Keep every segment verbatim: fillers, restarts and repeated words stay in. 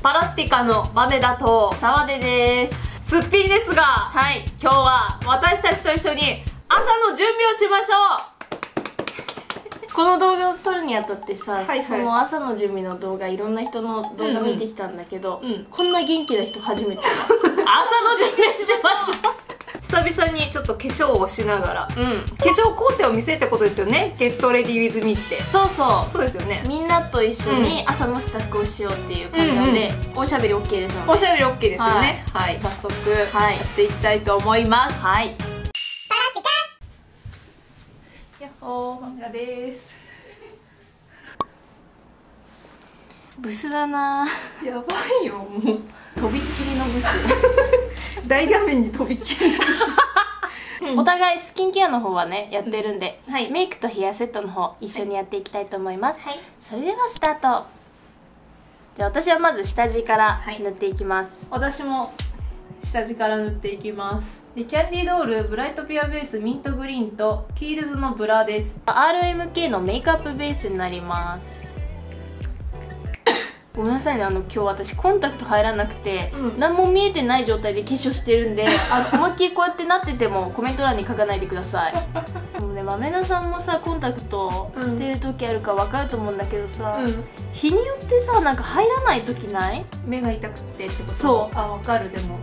パラスティカのバメダと沢出です。すっぴんですが、はい、今日は私たちと一緒に朝の準備をしましょうこの動画を撮るにあたってさ、はいはい、その朝の準備の動画、いろんな人の動画見てきたんだけど、うんうん、こんな元気な人初めて朝の準備しましょう久々にちょっと化粧をしながら、うん、化粧工程を見せるってことですよね。ゲットレディウィズミってそうそうそうですよね。みんなと一緒に朝の支度をしようっていう感じなので、うんうん、おしゃべり OK ですよね。おしゃべり OK ですよね。はい、はい、早速やっていきたいと思います。はい、パラスティカヤッホーマンガです。ブスだなー、やばいよ、もうとびっきりのブス大画面に飛び切るお互いスキンケアの方はねやってるんで、うん、はい、メイクとヘアセットの方一緒にやっていきたいと思います、はい、それではスタート。じゃあ私はまず下地から塗っていきます、はい、私も下地から塗っていきます。でキャンディドールブライトピュアベースミントグリーンとキールズのブラです。 アールエムケー のメイクアップベースになります。ごめんなさいね、あの今日私コンタクト入らなくて、うん、何も見えてない状態で化粧してるんであの思いっきりこうやってなっててもコメント欄に書かないでくださいでもね、まめなさんもさコンタクトしてる時あるから分かると思うんだけどさ、うん、日によってさなんか入らない時ない？目が痛くてってこと？そう、あ、分かる。でも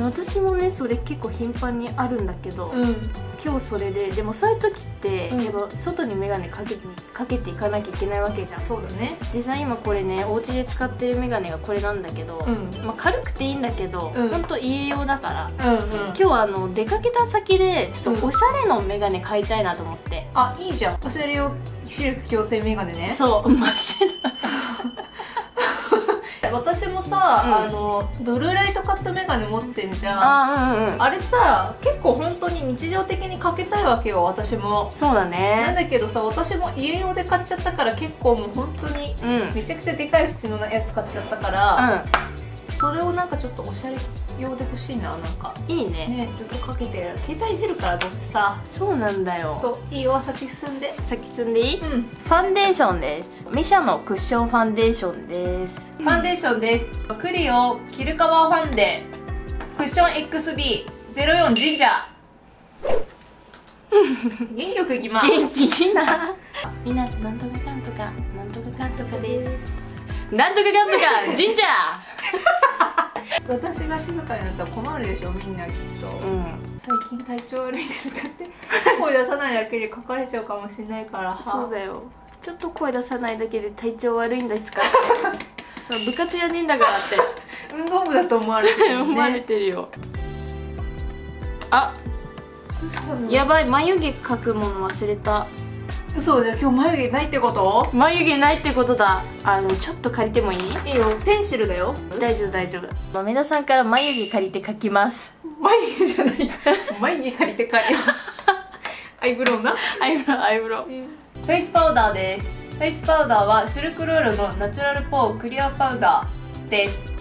私もねそれ結構頻繁にあるんだけど、うん、今日それででもそういう時って、うん、やっぱ外に眼鏡かけ、かけていかなきゃいけないわけじゃん。そうだね。でさ今これねお家で使ってる眼鏡がこれなんだけど、うん、まあ軽くていいんだけど、うん、ほんと家用だから、うんうん、今日はあの出かけた先でちょっとおしゃれの眼鏡買いたいなと思って、うん、あ、いいじゃん、おしゃれ用シルク矯正眼鏡ね。そう真っ白私もさ、うん、あのブルーライトカットメガネ持ってんじゃん。 あ,、うんうん、あれさ結構本当に日常的にかけたいわけよ、私も。そうだね。なんだけどさ私も家用で買っちゃったから結構もう本当にめちゃくちゃでかい縁のやつ買っちゃったから、うん、それをなんかちょっとおしゃれ用で欲しいな。なんかいい ね, ねずっとかけてる。携帯いじるからどうせさ。そうなんだよ。そういいよ、先進んで先進んでいい、うん、ファンデーションです。ミシャのクッションファンデーションです。ファンデーションです。クリオキルカワーファンデクッション エックスビーゼロよん ジンジャー元気よくいきます。元気いいなみんななんとかかんとかなんとかかんとかです。なんとかかんとかジンジャー私が静かになったら困るでしょ、みんなきっと、うん、最近体調悪いですかって声出さないだけで書かれちゃうかもしれないからそうだよ、ちょっと声出さないだけで体調悪いんですかってそう部活やねんだからって運動部だと思われてる、ね、思われてるよ。あ、やばい、眉毛描くもの忘れた。そうじゃあ今日眉毛ないってこと？眉毛ないってことだ。あのちょっと借りてもいい？いいよ、ペンシルだよ。大丈夫大丈夫。まめださんから眉毛借りて描きます。眉毛じゃない眉毛借りて描いよアイブロウな、アイブロウアイブロウ、うん、フェイスパウダーです。フェイスパウダーはシルクロールのナチュラルポークリアパウダーです。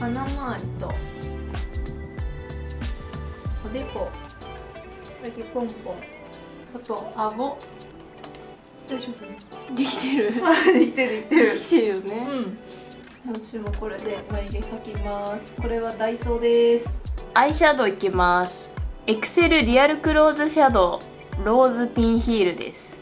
鼻周りとおでこだけポンポン、あと顎。大丈夫？できてるできてるできてるできてるよね。うん、私もこれで眉毛描きます。これはダイソーです。アイシャドウいきます。エクセルリアルクローズシャドウローズピンヒールです。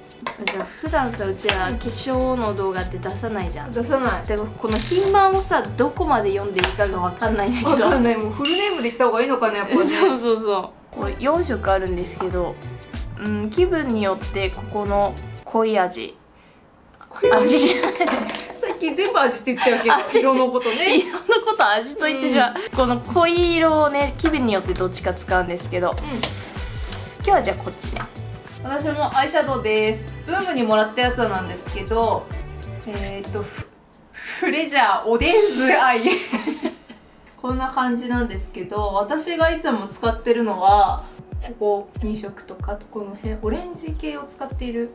じゃあ普段さうちら化粧の動画って出さないじゃん。出さない。でもこの品番をさどこまで読んでいいかが分かんないんだけど。分かんない。もうフルネームでいった方がいいのかね、やっぱねそうそうそう、これよんしょくあるんですけど、うん、気分によってここの濃い味味じゃない最近全部味って言っちゃうけど色のことね色のこと味と言ってじゃあ、うん、この濃い色をね気分によってどっちか使うんですけど、うん、今日はじゃあこっちね。私もアイシャドウです。ブームにもらったやつなんですけど、えー、っとフ、フレジャーオデンズアイこんな感じなんですけど、私がいつも使ってるのはここにしょくとかこの辺オレンジ系を使っている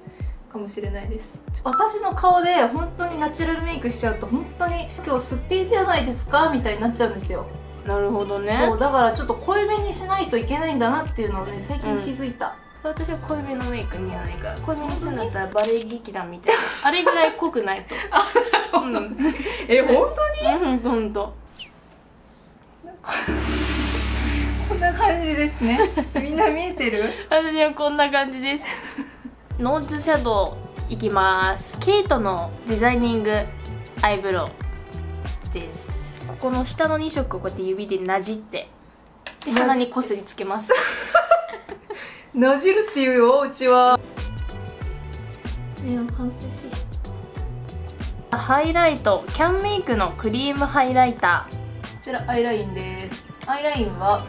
かもしれないです。私の顔で本当にナチュラルメイクしちゃうと本当に今日すっぴんじゃないですかみたいになっちゃうんですよ。なるほどね。そうだからちょっと濃いめにしないといけないんだなっていうのをね最近気づいた、うん、私は濃いめのメイク似合わないから、濃いめにするんだったらバレエ劇団みたいなあれぐらい濃くないと。あ、なるほど。え、本当に？ほんとほんとこんな感じですね。みんな見えてる？私はこんな感じです。ノーズシャドウいきます。ケイトのデザイニングアイブロウです。ここの下のに色をこうやって指でなじってで鼻にこすりつけます。なじるっていうよ、うちは。ハイライト、キャンメイクのクリームハイライター。こちらアイラインです。アイラインは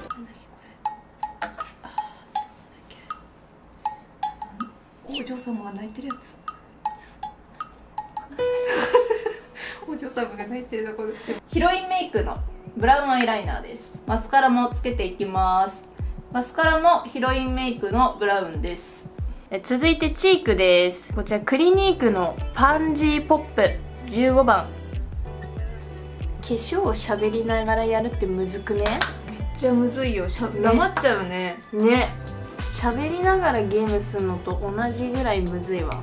お嬢様が泣いてるやつ。お嬢様が泣いてるところ。ヒロインメイクのブラウンアイライナーです。マスカラもつけていきます。マスカラもヒロインメイクのブラウンです。続いてチークです。こちらクリニークのパンジーポップじゅうごばん。化粧をしゃべりながらやるってむずくね？めっちゃむずいよ。しゃ、ね、黙っちゃうね。ね、しゃべりながらゲームするのと同じぐらいむずいわ、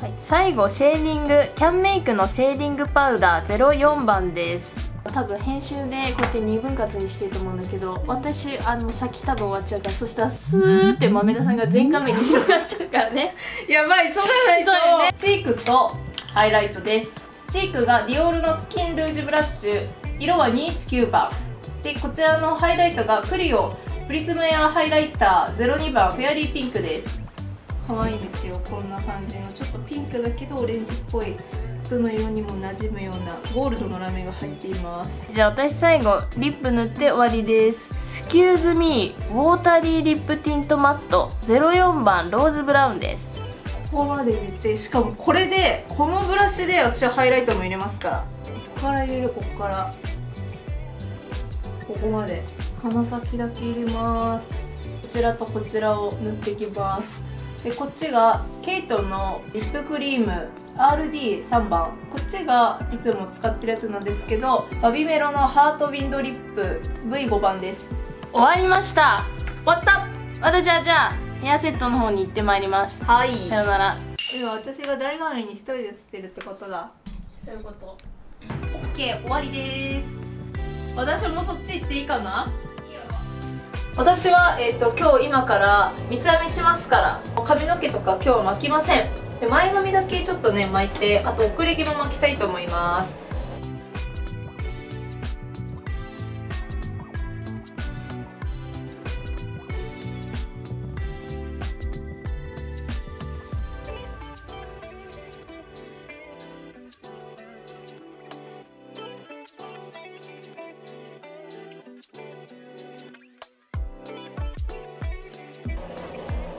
はい、最後シェーディング、キャンメイクのシェーディングパウダーゼロよんばんです。多分編集でこうやってにぶん割にしてると思うんだけど、私あの先多分終わっちゃうから、そしたらスーって豆田さんが全画面に広がっちゃうからね。やばい、そうなんだ。チークとハイライトです。チークがディオールのスキンルージュブラッシュ、色はにいちきゅうばんで、こちらのハイライトがクリオプリズムエアハイライターゼロにばんフェアリーピンクです。可愛いですよ、こんな感じのちょっとピンクだけどオレンジっぽい、どの色にも馴染むようなゴールドのラメが入っています。じゃあ私最後リップ塗って終わりです。スキューズミーウォータリーリップティントマットゼロよんばんローズブラウンです。ここまで塗って、しかもこれでこのブラシで私はハイライトも入れますから、ここから入れる、ここからここまで鼻先だけ入れます。こちらとこちらを塗っていきます。でこっちがケイトのリップクリーム アールディーさんばん、こっちがいつも使ってるやつなんですけど、バビメロのハートウィンドリップ ブイごばんです。終わりました。終わった。私はじゃあヘアセットの方に行ってまいります。はい、さよなら。では私が大画面に一人で映ってるってことだ。そういうこと。 OK、 終わりです。私もそっち行っていいかな。私は、えー、と今日今から三つ編みしますから、髪の毛とか今日は巻きません。で前髪だけちょっとね巻いて、あと奥れ毛も巻きたいと思います。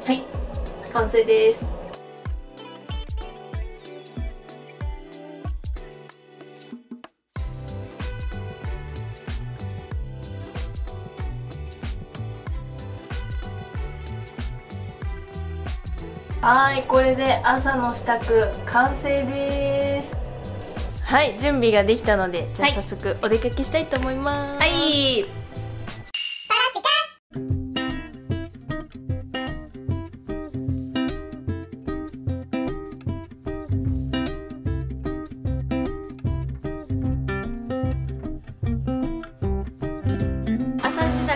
はい、完成です。はい、これで朝の支度完成です。はい、準備ができたので、じゃあ早速お出かけしたいと思います。はい。はい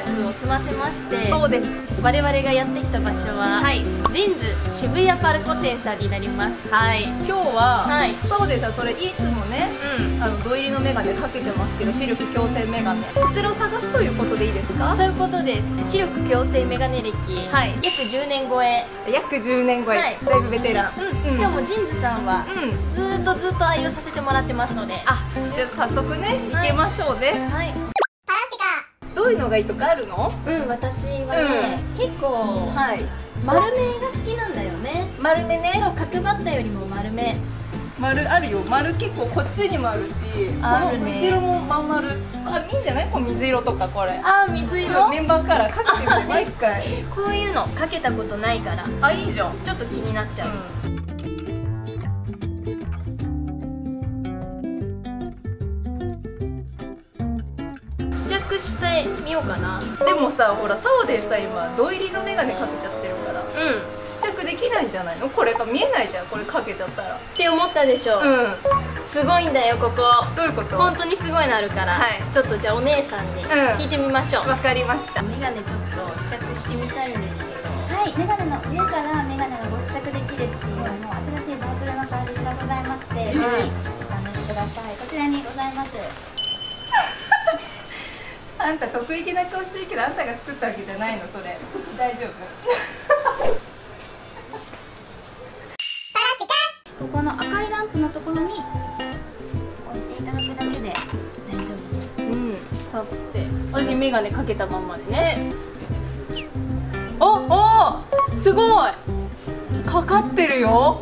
を済ませまして、そうです、我々がやってきた場所は、はい、ジンズ渋谷パルコ店さんになります。はい、今日は、はい、そうです、それいつもね、うん、あの土入りのメガネかけてますけど、視力矯正メガネ、こちらを探すということでいいですか。そういうことです。視力矯正メガネ歴、はい、約じゅうねん超え、約じゅうねん超え、はい、だいぶベテラン、うんうん、しかもジンズさんは、うん、ずっとずっと愛用させてもらってますので、あ、じゃあ早速ね、行けましょうね。はい、はい、どういうのがいいとかあるの？うん、私はね、うん、結構、はい、丸めが好きなんだよね。丸めね。そう、角張ったよりも丸め。丸あるよ。丸結構こっちにもあるし、あるね、後ろもまん丸。あ、いいんじゃない？こう水色とかこれ。あ、水色。メンバーカラーかけてみるね、一回。こういうのかけたことないから。あ、いいじゃん。ちょっと気になっちゃう。うん、してみようかな。でもさ、ほら、サオでさ、今、土入りのメガネかけちゃってるから、うん、試着できないんじゃないの、これが見えないじゃん、これかけちゃったらって思ったでしょ。うん、すごいんだよここ。どういうこと？本当にすごいのあるから、はい、ちょっとじゃあお姉さんに聞いてみましょう。わかりました。メガネちょっと試着してみたいんですけど、はい、メガネの上からメガネのご試着できるっていうのも新しいバーチャルのサービスがございまして、ぜひお試しください。こちらにございます。あんた得意気な顔してるけど、あんたが作ったわけじゃないのそれ。大丈夫？ここの赤いランプのところに置いていただくだけで大丈夫です。うん、立って。私メガネかけたまんまでね。お、お、すごい。かかってるよ。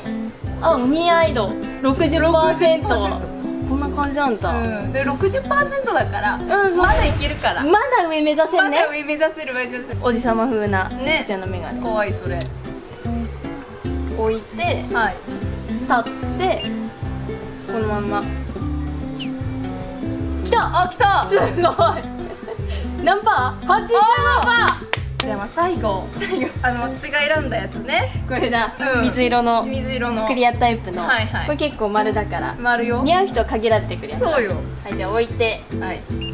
あ、お似合い度 ろくじゅっパーセント。こんな感じなんだ。うん、で ろくじゅっパーセント だから、うん、まだいけるから。まだ上目指せるね。まだ上目指せる、目指せる。おじさま風なね、ちゃんのメガネ。可愛いそれ。置いて、はい。立ってこのまんま来た。あ、来た、すごい。何パー？ はちじゅうなな パー。じゃあまあ最後、最後あの私が選んだやつね、これだ。水色の水色のクリアタイプの、これ結構丸だから丸よ、似合う人は限られてくるやつ。そうよ。はい、じゃあ置いて、はい、立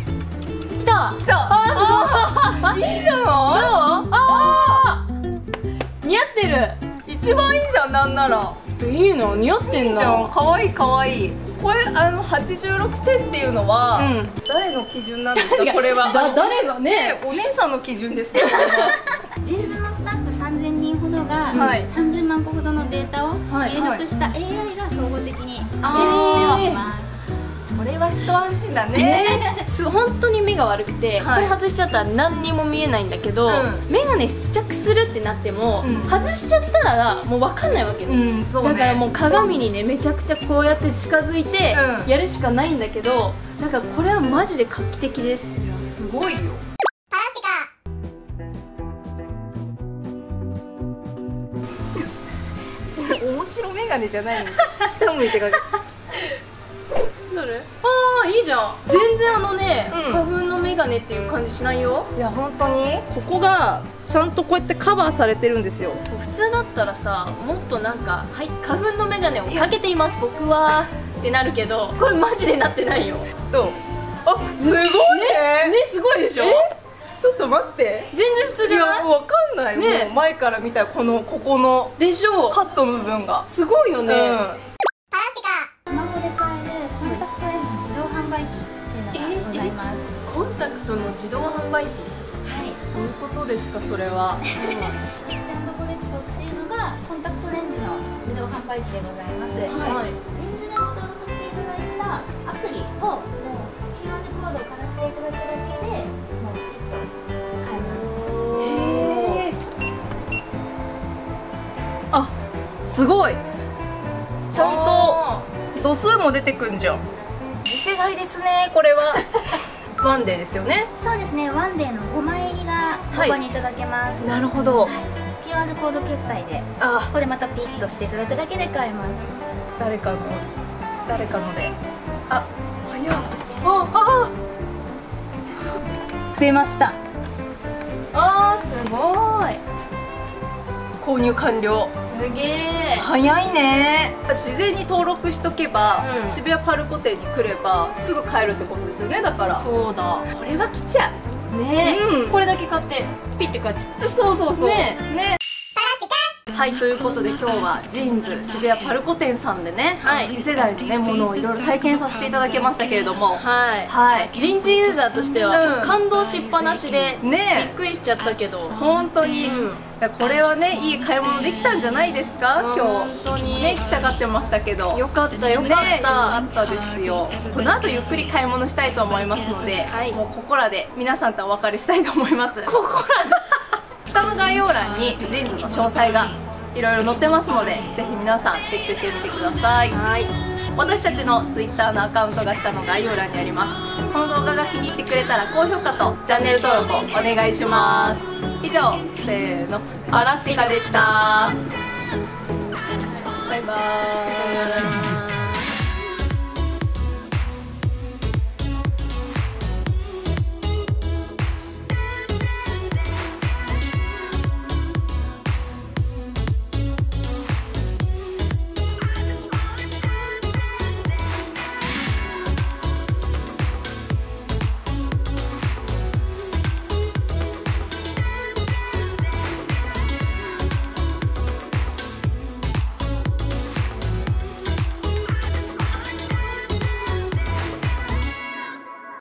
って来た来た。あ、すごい。いいじゃない。ああ、似合ってる。一番いいじゃん、なんなら。いいの似合ってんの。いいじゃん、かわいいかわいい。これあのはちじゅうろくてんっていうのは、うん、誰の基準なんですかこれは。だ誰がね、お姉さんの基準ですか。ジーンズのスタッフさんぜんにんほどが、はい、さんじゅうまんこほどのデータを入力した エーアイ が総合的に判定しています。これは一安心だね。本当に目が悪くて、これ外しちゃったら何にも見えないんだけど、眼鏡試着するってなっても外しちゃったらもう分かんないわけよ。だからもう鏡にね、めちゃくちゃこうやって近づいてやるしかないんだけど、なんかこれはマジで画期的です。いや、すごいよ。面白眼鏡じゃないんです。下向いてかけあー、いいじゃん。全然あのね、うん、花粉のメガネっていう感じしないよ。いや本当にここがちゃんとこうやってカバーされてるんですよ。普通だったらさ、もっとなんか「はい、花粉のメガネをかけています僕は」ってなるけど、これマジでなってないよ。どう？あ、すごいねね、ね、すごいでしょ。ちょっと待って、全然普通じゃない？いや、わかんないね。もう前から見たらこのここのでしょう、カットの部分がすごいよね。うん、自動販売機。はい。どういうことですかそれは。ピッチ&コネクトっていうのがコンタクトレンズの自動販売機でございます。はい。ジーンズに登録していただいたアプリをもう キューアール コードをかざしていただくだけで、もうペット買えます。へえ。あ、すごい。ちゃんと度数も出てくんじゃん。次世代ですねこれは。ワンデーですよね。そうですね、ワンデーのごまい入りがここにいただけます。はい、なるほど、はい、キューアール コード決済で、あ、これまたピッとしていただくだけで買えます。誰かの誰かので、あ、早っ、ああ、出ました。あー、すごい。購入完了。すげえ。早いね。事前に登録しとけば、うん、渋谷パルコ店に来ればすぐ買えるってことですよね。だからそうだ、これは来ちゃうね、うん、これだけ買ってピッて買っちゃう。そうそうそうねね。はい、ということで今日はジーンズ渋谷パルコ店さんでね、はい、次世代の、ね、ものをいろいろ体験させていただきましたけれども、はい、はい、ジーンズユーザーとしては、うん、感動しっぱなしで、ね、びっくりしちゃったけど本当に、うん、これはね、いい買い物できたんじゃないですか、うん、今日本当にね、来たがってましたけど、よかったよかった、ね、よかったですよ。この後ゆっくり買い物したいと思いますので、はい、もうここらで皆さんとお別れしたいと思います。ここらで下の概要欄にジーンズの詳細がいろいろ載ってますので、ぜひ皆さんチェックしてみてください。はい、私たちの ツイッター のアカウントが下の概要欄にあります。この動画が気に入ってくれたら高評価とチャンネル登録をお願いします。以上、せーの、アラスティカでした。バイバーイ。